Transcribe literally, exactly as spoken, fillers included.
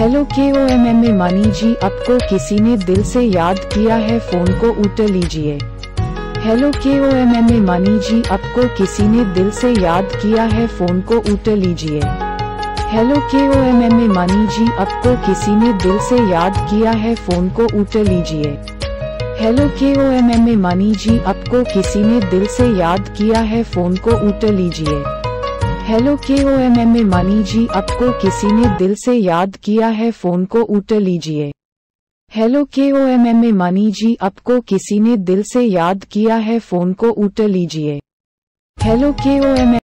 Hello के O M M में मानी जी, आपको किसी ने दिल से याद किया है, फोन को उठा लीजिए। हेलो के ओ एम एम में मानी जी, आपको किसी ने दिल से याद किया है, फोन को उठा लीजिए। हेलो के ओ एम एम में मानी जी, आपको किसी ने दिल से याद किया है, फोन को उठा लीजिए। हेलो के ओ एम एम में मानी जी, आपको किसी ने दिल से याद किया है, फोन को उठा लीजिए। हेलो के ओ एम एम में मानी जी, आपको किसी ने दिल से याद किया है, फोन को उठा लीजिए। हेलो के ओ एम एम में मानी जी, आपको किसी ने दिल से याद किया है, फोन को उठा लीजिए। हेलो के ओ एम एम